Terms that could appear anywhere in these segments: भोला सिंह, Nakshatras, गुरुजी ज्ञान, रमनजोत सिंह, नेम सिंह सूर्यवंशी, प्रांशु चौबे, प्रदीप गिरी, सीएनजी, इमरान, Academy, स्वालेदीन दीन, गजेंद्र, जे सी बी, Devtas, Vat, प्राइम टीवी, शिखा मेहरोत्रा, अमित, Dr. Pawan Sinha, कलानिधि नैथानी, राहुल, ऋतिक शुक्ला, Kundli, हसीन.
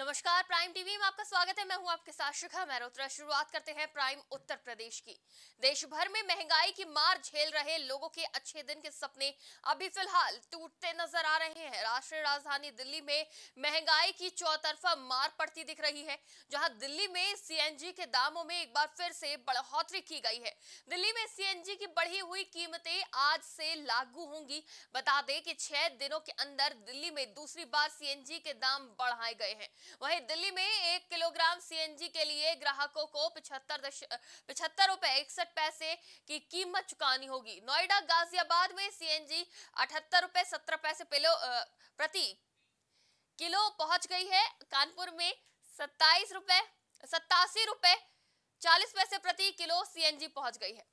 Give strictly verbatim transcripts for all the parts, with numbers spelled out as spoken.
नमस्कार, प्राइम टीवी में आपका स्वागत है। मैं हूं आपके साथ शिखा मेहरोत्रा। शुरुआत करते हैं प्राइम उत्तर प्रदेश की। देश भर में महंगाई की मार झेल रहे लोगों के अच्छे दिन के सपने अभी फिलहाल टूटते नजर आ रहे हैं। राष्ट्रीय राजधानी दिल्ली में महंगाई की चौतरफा मार पड़ती दिख रही है, जहां दिल्ली में सीएनजी के दामों में एक बार फिर से बढ़ोतरी की गई है। दिल्ली में सीएनजी की बढ़ी हुई कीमतें आज से लागू होंगी। बता दें कि छह दिनों के अंदर दिल्ली में दूसरी बार सीएनजी के दाम बढ़ाए गए हैं। वहीं दिल्ली में एक किलोग्राम सीएनजी के लिए ग्राहकों को पिछहत्तर रुपए इकसठ पैसे की कीमत चुकानी होगी। नोएडा गाजियाबाद में सीएनजी अठहत्तर रुपए सत्रह पैसे प्रति किलो पहुंच गई है। कानपुर में सत्ताईस रुपए सत्तासी रुपए चालीस पैसे प्रति किलो सीएनजी पहुंच गई है।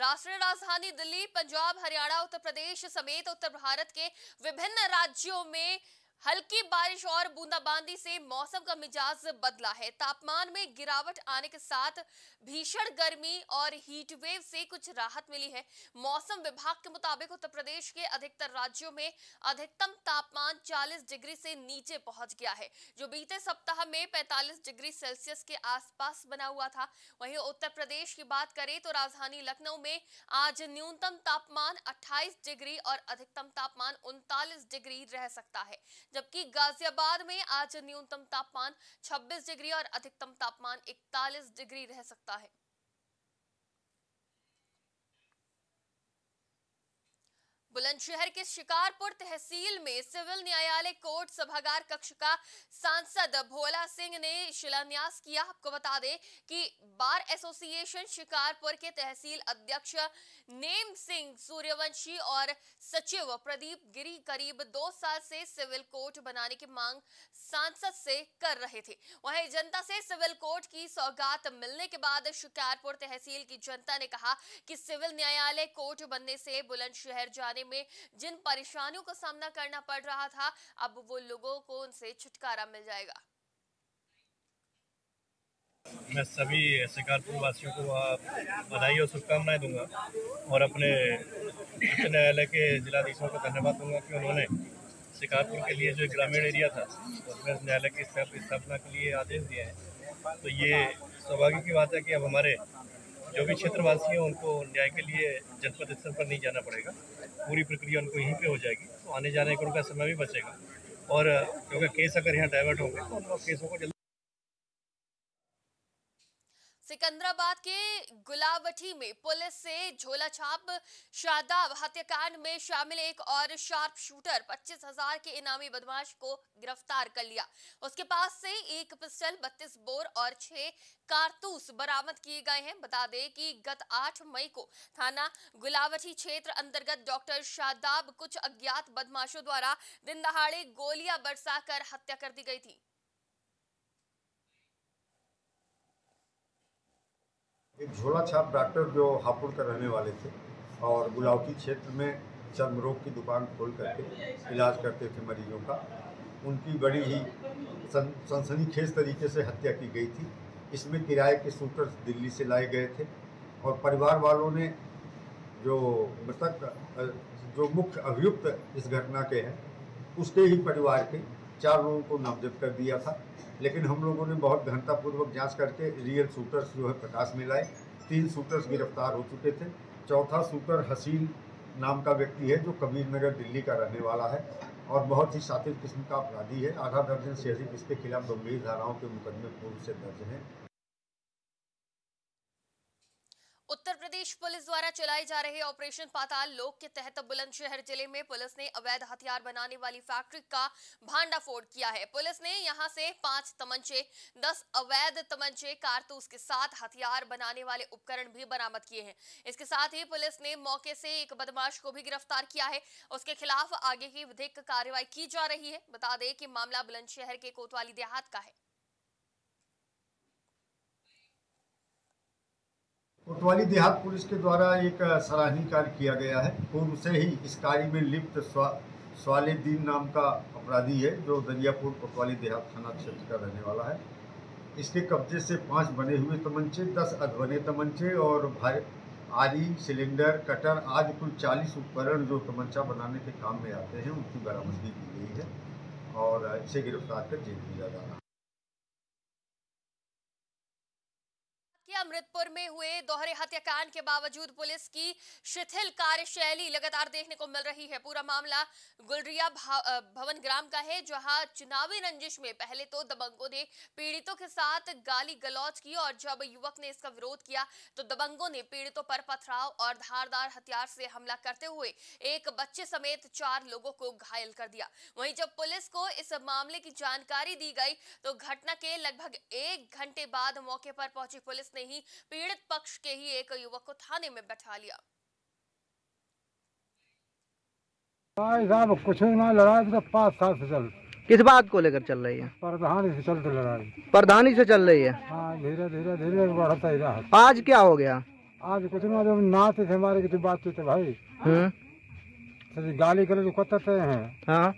राष्ट्रीय राजधानी दिल्ली, पंजाब, हरियाणा, उत्तर प्रदेश समेत उत्तर भारत के विभिन्न राज्यों में हल्की बारिश और बूंदाबांदी से मौसम का मिजाज बदला है। तापमान में गिरावट आने के साथ भीषण गर्मी और हीटवेव से कुछ राहत मिली है। मौसम विभाग के मुताबिक उत्तर प्रदेश के अधिकतर राज्यों में अधिकतम तापमान चालीस डिग्री से नीचे पहुंच गया है, जो बीते सप्ताह में पैंतालीस डिग्री सेल्सियस के आसपास बना हुआ था। वहीं उत्तर प्रदेश की बात करें तो राजधानी लखनऊ में आज न्यूनतम तापमान अट्ठाईस डिग्री और अधिकतम तापमान उनतालीस डिग्री रह सकता है, जबकि गाजियाबाद में आज न्यूनतम तापमान छब्बीस डिग्री और अधिकतम तापमान इकतालीस डिग्री रह सकता है। बुलंदशहर के शिकारपुर तहसील में सिविल न्यायालय कोर्ट सभागार कक्ष का सांसद भोला सिंह ने शिलान्यास किया। आपको बता दें कि बार एसोसिएशन शिकारपुर के तहसील अध्यक्ष नेम सिंह सूर्यवंशी और सचिव प्रदीप गिरी करीब दो साल से सिविल कोर्ट बनाने की मांग सांसद से कर रहे थे। वहीं जनता से सिविल कोर्ट की सौगात मिलने के बाद शिकारपुर तहसील की जनता ने कहा कि सिविल न्यायालय कोर्ट बनने से बुलंदशहर जाने में जिन परेशानियों का सामना करना पड़ रहा था, अब वो लोगों को उनसे छुटकारा मिल जाएगा। मैं सभी शिकारपुर वासियों को बधाई और शुभकामनाएं दूंगा और अपने उच्च न्यायालय के जिलाधीशों को धन्यवाद दूंगा कि उन्होंने शिकारपुर के लिए जो ग्रामीण एरिया था उसमें न्यायालय की स्थापना के लिए आदेश दिया है। तो ये सौभाग्य की बात है कि अब हमारे जो भी क्षेत्रवासी हैं उनको न्याय के लिए जनपद स्तर पर नहीं जाना पड़ेगा, पूरी प्रक्रिया उनको यहीं पे हो जाएगी। तो आने जाने का उनका समय भी बचेगा और क्योंकि केस अगर यहाँ डाइवर्ट होंगे तो उन लोग केसों को जल्दी। सिकंदराबाद के गुलावटी में पुलिस से झोला छाप शादाब हत्याकांड में शामिल एक और शार्प शूटर पच्चीस हजार के इनामी बदमाश को गिरफ्तार कर लिया। उसके पास से एक पिस्टल, बत्तीस बोर और छह कारतूस बरामद किए गए हैं। बता दें कि गत आठ मई को थाना गुलावटी क्षेत्र अंतर्गत डॉक्टर शादाब कुछ अज्ञात बदमाशों द्वारा दिन दहाड़े गोलियां बरसाकर हत्या कर दी गई थी। एक झोला छाप डॉक्टर जो हापुड़ के रहने वाले थे और गुलावटी क्षेत्र में चर्म रोग की दुकान खोल करके इलाज करते थे मरीजों का, उनकी बड़ी ही सं, सनसनीखेज तरीके से हत्या की गई थी। इसमें किराए के शूटर दिल्ली से लाए गए थे और परिवार वालों ने जो मृतक जो मुख्य अभियुक्त इस घटना के हैं उसके ही परिवार के चार लोगों को नामजद कर दिया था। लेकिन हम लोगों ने बहुत घनतापूर्वक जांच करके रियल शूटर्स जो है प्रकाश में लाए। तीन शूटर्स गिरफ्तार हो चुके थे। चौथा शूटर हसीन नाम का व्यक्ति है जो कबीरनगर दिल्ली का रहने वाला है और बहुत ही शातिर किस्म का अपराधी है। आधा दर्जन से अधिक इसके खिलाफ गंभीर धाराओं के मुकदमे पूर्व से दर्ज हैं। उत्तर प्रदेश पुलिस द्वारा चलाए जा रहे ऑपरेशन पाताल लोक के तहत बुलंदशहर जिले में पुलिस ने अवैध हथियार बनाने वाली फैक्ट्री का भांडाफोड़ किया है। पुलिस ने यहां से पांच तमंचे, दस अवैध तमंचे, कारतूस के साथ हथियार बनाने वाले उपकरण भी बरामद किए हैं। इसके साथ ही पुलिस ने मौके से एक बदमाश को भी गिरफ्तार किया है। उसके खिलाफ आगे की विधिक कार्रवाई की जा रही है। बता दें कि मामला बुलंदशहर के कोतवाली देहात का है। कोतवाली देहात पुलिस के द्वारा एक सराहनीय कार्य किया गया है। पूर्व से ही इस कार्य में लिप्त स्वा, स्वालेदीन दीन नाम का अपराधी है जो दरियापुर कोतवाली देहात थाना क्षेत्र का रहने वाला है। इसके कब्जे से पांच बने हुए तमंचे, दस अधबने तमंचे और भारी आदि सिलेंडर कटर आदि कुल चालीस उपकरण जो तमंचा बनाने के काम में आते हैं उनकी बरामदगी की गई है और इसे गिरफ्तार कर जेल भेजा जा रहा है। अमृतपुर में हुए दोहरे हत्याकांड के बावजूद पुलिस की शिथिल कार्यशैली लगातार देखने को मिल रही है। पूरा मामला गुलरिया भवन ग्राम का है, जहां चुनावी रंजिश में पहले तो दबंगों ने पीड़ितों के साथ गाली गलौज की और जब युवक ने इसका विरोध किया तो दबंगों ने पीड़ितों पर पथराव और धारदार हथियार से हमला करते हुए एक बच्चे समेत चार लोगों को घायल कर दिया। वहीं जब पुलिस को इस मामले की जानकारी दी गई तो घटना के लगभग एक घंटे बाद मौके पर पहुंची पुलिस ने ही पीड़ित पक्ष के ही एक युवक को थाने में बैठा लिया। कुछ ना लड़ाई तो पाँच साल से चल किस बात को लेकर चल रही है? प्रधानी से चल लड़ाई प्रधानी से चल रही है। हाँ, धीरे धीरे धीरे बढ़ता ही रहा। आज क्या हो गया? आज कुछ ना जब नाते थे हमारे किसी बात से भाई गाली गलौज करते हैं। हाँ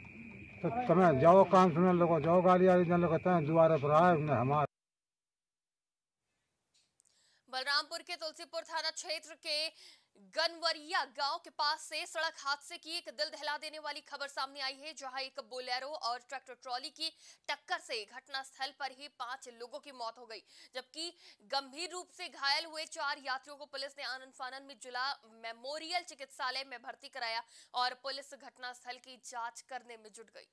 तो तुम्हें जाओ काम सुनने लगो, जाओ गाली दुआरे पर आए हमारे। बलरामपुर के तुलसीपुर थाना क्षेत्र के गनवरिया गांव के पास से सड़क हादसे की एक दिल दहला देने वाली खबर सामने आई है, जहां एक बोलेरो और ट्रैक्टर ट्रॉली की टक्कर से घटनास्थल पर ही पांच लोगों की मौत हो गई, जबकि गंभीर रूप से घायल हुए चार यात्रियों को पुलिस ने आनन फानन में जिला मेमोरियल चिकित्सालय में भर्ती कराया और पुलिस घटनास्थल की जाँच करने में जुट गई।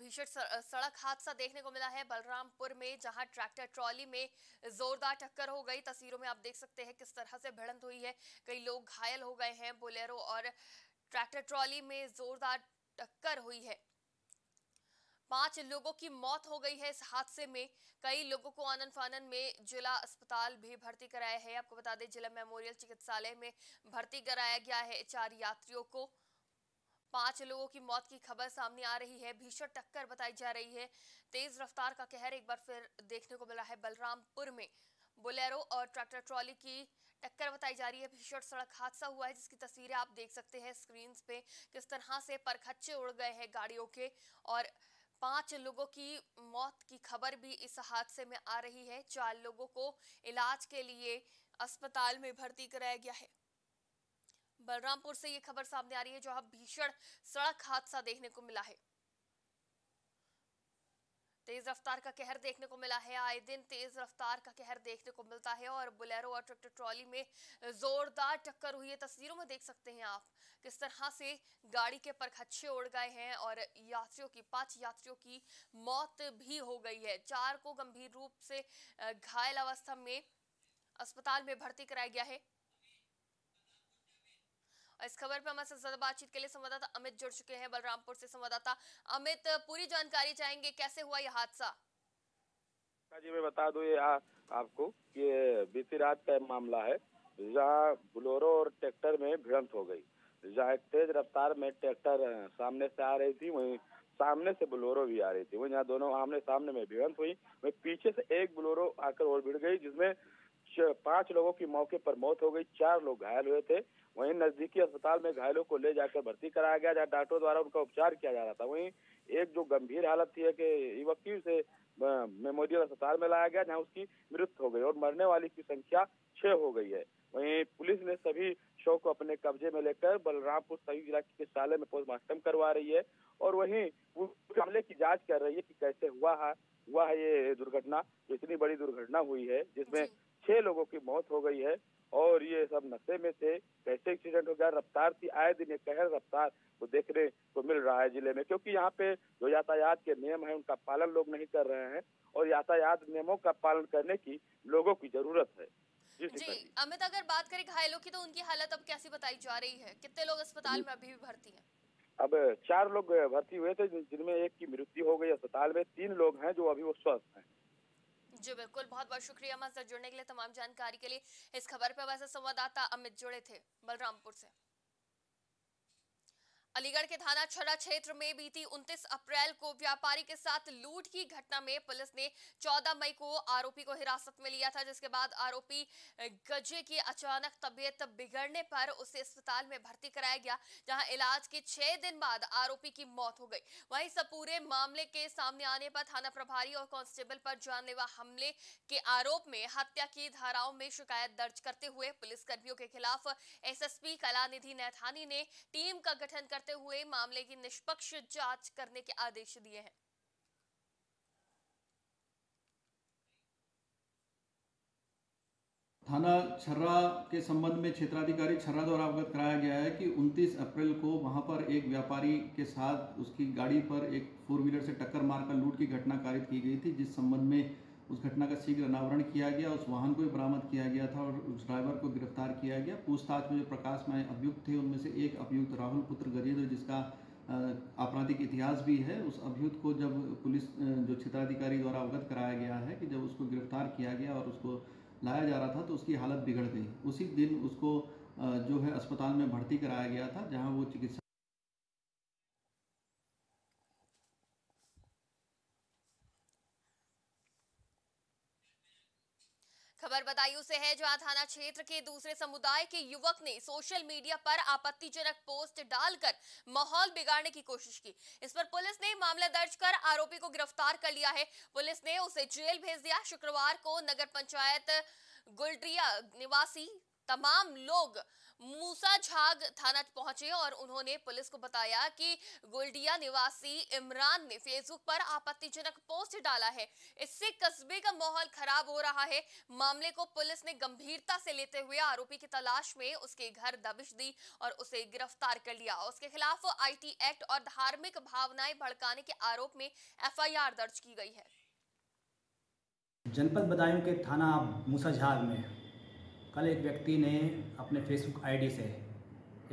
भीषण सड़क हादसा देखने को मिला है बलरामपुर में, जहां ट्रैक्टर ट्रॉली में जोरदार टक्कर हो गई। तस्वीरों में आप देख सकते हैं किस तरह से भिड़ंत हुई है, कई लोग घायल हो गए हैं। बोलेरो और ट्रैक्टर ट्रॉली में जोरदार टक्कर हुई है, पांच लोगों की मौत हो गई है इस हादसे में। कई लोगों को आनन फानन में जिला अस्पताल भी भर्ती कराया है। आपको बता दें जिला मेमोरियल चिकित्सालय में भर्ती कराया गया है चार यात्रियों को। पांच लोगों की मौत की खबर सामने आ रही है। भीषण टक्कर बताई जा रही है। तेज रफ्तार का कहर एक बार फिर देखने को मिला है बलरामपुर में। बोलेरो और ट्रैक्टर ट्रॉली की टक्कर बताई जा रही है। भीषण सड़क हादसा हुआ है, जिसकी तस्वीरें आप देख सकते हैं स्क्रीन पे, किस तरह से परखच्चे उड़ गए हैं गाड़ियों के और पांच लोगों की मौत की खबर भी इस हादसे में आ रही है। चार लोगों को इलाज के लिए अस्पताल में भर्ती कराया गया है। बलरामपुर से ये खबर सामने आ रही है, जहां भीषण सड़क हादसा देखने को मिला है। तेज रफ्तार का कहर देखने को मिला है। आए दिन तेज रफ्तार का कहर देखने को मिलता है और बोलेरो और ट्रैक्टर ट्रॉली में जोरदार टक्कर हुई है। तस्वीरों में देख सकते हैं आप किस तरह से गाड़ी के परखच्चे उड़ गए हैं और यात्रियों की पांच यात्रियों की मौत भी हो गई है। चार को गंभीर रूप से घायल अवस्था में अस्पताल में भर्ती कराया गया है। इस खबर पर हमारे साथ ज्यादा बातचीत के लिए संवाददाता अमित जुड़ चुके हैं बलरामपुर से। संवाददाता अमित, पूरी जानकारी चाहेंगे, कैसे हुआ यह हादसा? जी मैं बता दूं ये आ, आपको ये बीती रात का मामला है, जहां बोलेरो और ट्रैक्टर में भिड़ंत हो गई, जहां तेज रफ्तार में ट्रैक्टर सामने से आ रही थी, वहीं सामने से बोलेरो भी आ रही थी। वहीं यहाँ दोनों आमने सामने में भिड़ंत हुई, वहीं पीछे से एक बोलेरो आकर और भिड़ गई, जिसमें पांच लोगों की मौके पर मौत हो गई, चार लोग घायल हुए थे। वहीं नजदीकी अस्पताल में घायलों को ले जाकर भर्ती कराया गया, जहां डॉक्टरों द्वारा उनका उपचार किया जा रहा था। वहीं एक जो गंभीर हालत थी कि युवक की उसे मेमोरियल अस्पताल में लाया गया, जहां उसकी मृत्यु हो गई और मरने वाली की संख्या छह हो गई है। वहीं पुलिस ने सभी शव को अपने कब्जे में लेकर बलरामपुर संयुक्त जिला चिकित्सालय में पोस्टमार्टम करवा रही है और वहीं मामले की जाँच कर रही है की कैसे हुआ है हुआ है ये दुर्घटना, इतनी बड़ी दुर्घटना हुई है जिसमें छह लोगों की मौत हो गई है और ये सब नशे में थे, कैसे एक्सीडेंट हो गया। रफ्तार थी, आए दिन कहर रफ्तार को देखने को मिल रहा है जिले में, क्योंकि यहाँ पे जो यातायात के नियम है उनका पालन लोग नहीं कर रहे हैं और यातायात नियमों का पालन करने की लोगों की जरूरत है। जी, जी अमित, अगर बात करें घायलों की तो उनकी हालत अब कैसी बताई जा रही है? कितने लोग अस्पताल में अभी भी भर्ती है? अब चार लोग भर्ती हुए थे, जिनमें एक की मृत्यु हो गई अस्पताल में, तीन लोग हैं जो अभी वो स्वस्थ है। जी बिल्कुल, बहुत बहुत शुक्रिया हमारे साथ जुड़ने के लिए, तमाम जानकारी के लिए। इस खबर पर वैसे संवाददाता अमित जुड़े थे बलरामपुर से। अलीगढ़ के थाना छड़ा क्षेत्र में बीती उनतीस अप्रैल को व्यापारी के साथ लूट की घटना में पुलिस ने चौदह मई को आरोपी को हिरासत में लिया था, जिसके बाद आरोपी गजे की अचानक तबीयत बिगड़ने पर उसे अस्पताल में भर्ती कराया गया, जहां इलाज के छह दिन बाद आरोपी की मौत हो गई। वहीं सब पूरे मामले के सामने आने पर थाना प्रभारी और कांस्टेबल पर जानलेवा हमले के आरोप में हत्या की धाराओं में शिकायत दर्ज करते हुए पुलिसकर्मियों के खिलाफ S S P कलानिधि नैथानी ने टीम का गठन करते हुए मामले की निष्पक्ष जांच करने के आदेश दिए हैं। थाना छर्रा के संबंध में क्षेत्राधिकारी छर्रा द्वारा अवगत कराया गया है कि उनतीस अप्रैल को वहां पर एक व्यापारी के साथ उसकी गाड़ी पर एक फोर व्हीलर से टक्कर मारकर लूट की घटना कारित की गई थी, जिस संबंध में उस घटना का शीघ्र अनावरण किया गया, उस वाहन को भी बरामद किया गया था और उस ड्राइवर को गिरफ्तार किया गया। पूछताछ में जो प्रकाशमय अभियुक्त थे उनमें से एक अभियुक्त राहुल पुत्र गजेंद्र, जिसका आपराधिक इतिहास भी है, उस अभियुक्त को जब पुलिस जो क्षेत्राधिकारी द्वारा अवगत कराया गया है कि जब उसको गिरफ्तार किया गया और उसको लाया जा रहा था तो उसकी हालत बिगड़ गई। उसी दिन उसको जो है अस्पताल में भर्ती कराया गया था, जहाँ वो चिकित्सा खबर बदायूं से है, जहां थाना क्षेत्र के दूसरे समुदाय के युवक ने सोशल मीडिया पर आपत्तिजनक पोस्ट डालकर माहौल बिगाड़ने की कोशिश की। इस पर पुलिस ने मामला दर्ज कर आरोपी को गिरफ्तार कर लिया है। पुलिस ने उसे जेल भेज दिया। शुक्रवार को नगर पंचायत गुलड्रिया निवासी तमाम लोग मूसाझाग थाना पहुंचे और उन्होंने पुलिस को बताया कि गुलडिया निवासी इमरान ने फेसबुक पर आपत्तिजनक पोस्ट डाला है, इससे कस्बे का माहौल खराब हो रहा है। मामले को पुलिस ने गंभीरता से लेते हुए आरोपी की तलाश में उसके घर दबिश दी और उसे गिरफ्तार कर लिया। उसके खिलाफ आई टी एक्ट और धार्मिक भावनाएं भड़काने के आरोप में एफ आई आर दर्ज की गई है। जनपद बदायूं के थाना मूसाझाग में कल एक व्यक्ति ने अपने फेसबुक आईडी से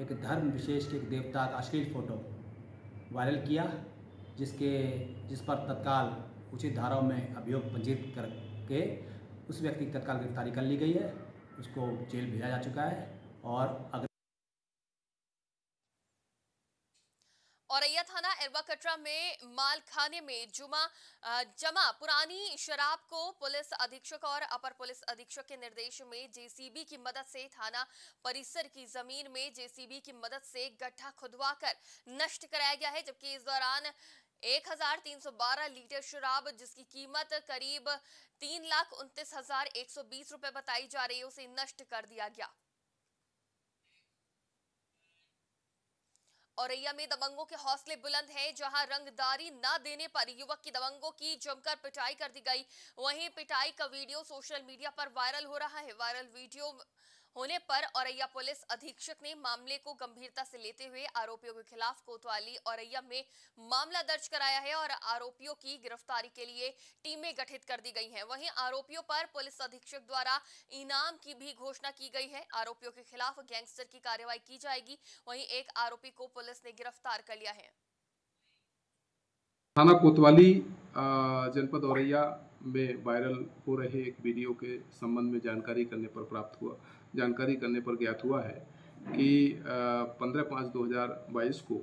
एक धर्म विशेष के एक देवता का अश्लील फ़ोटो वायरल किया, जिसके जिस पर तत्काल उचित धाराओं में अभियोग पंजीकृत करके उस व्यक्ति की तत्काल गिरफ्तारी कर ली गई है। उसको जेल भेजा जा चुका है। और अगर औरैया थाना एरवा कटरा में माल खाने में जुमा जमा पुरानी शराब को पुलिस अधीक्षक और अपर पुलिस अधीक्षक के निर्देश में जे सी बी की मदद से थाना परिसर की जमीन में जे सी बी की मदद से गड्ढा खुदवाकर नष्ट कराया गया है। जबकि इस दौरान एक हज़ार तीन सौ बारह लीटर शराब, जिसकी कीमत करीब तीन लाख उनतीस हजार एक सौ बीस रुपए बताई जा रही है, उसे नष्ट कर दिया गया। औरैया में दबंगों के हौसले बुलंद हैं, जहां रंगदारी न देने पर युवक की दबंगों की जमकर पिटाई कर दी गई। वहीं पिटाई का वीडियो सोशल मीडिया पर वायरल हो रहा है। वायरल वीडियो होने पर औरैया पुलिस अधीक्षक ने मामले को गंभीरता से लेते हुए आरोपियों के खिलाफ कोतवाली औरैया में मामला दर्ज कराया है और आरोपियों की गिरफ्तारी के लिए टीमें गठित कर दी गई हैं। वहीं आरोपियों पर पुलिस अधीक्षक द्वारा इनाम की भी घोषणा की गई है। आरोपियों के खिलाफ गैंगस्टर की कार्रवाई की जाएगी। वहीं एक आरोपी को पुलिस ने गिरफ्तार कर लिया है। थाना कोतवाली जनपद औरैया में वायरल हो रहे एक वीडियो के संबंध में जानकारी करने पर प्राप्त हुआ जानकारी करने पर ज्ञात हुआ है कि पंद्रह पाँच दो हज़ार बाईस को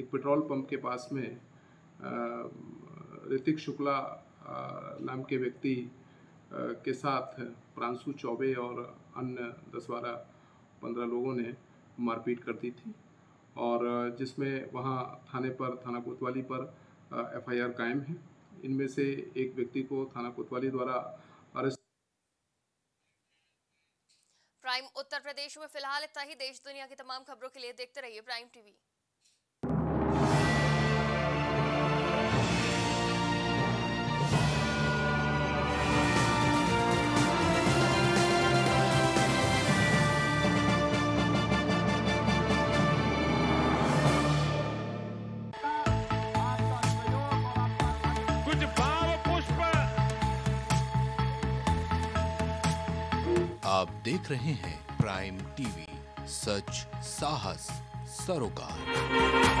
एक पेट्रोल पंप के पास में ऋतिक शुक्ला नाम के व्यक्ति के साथ प्रांशु चौबे और अन्य दस बारह पंद्रह लोगों ने मारपीट कर दी थी, और जिसमें वहाँ थाने पर थाना कोतवाली पर एफ आई आर कायम है। इनमें से एक व्यक्ति को थाना कोतवाली द्वारा अरेस्ट। प्राइम उत्तर प्रदेश में फिलहाल इतना ही। देश दुनिया की तमाम खबरों के लिए देखते रहिए प्राइम टीवी। आप देख रहे हैं प्राइम टीवी, सच साहस सरोकार।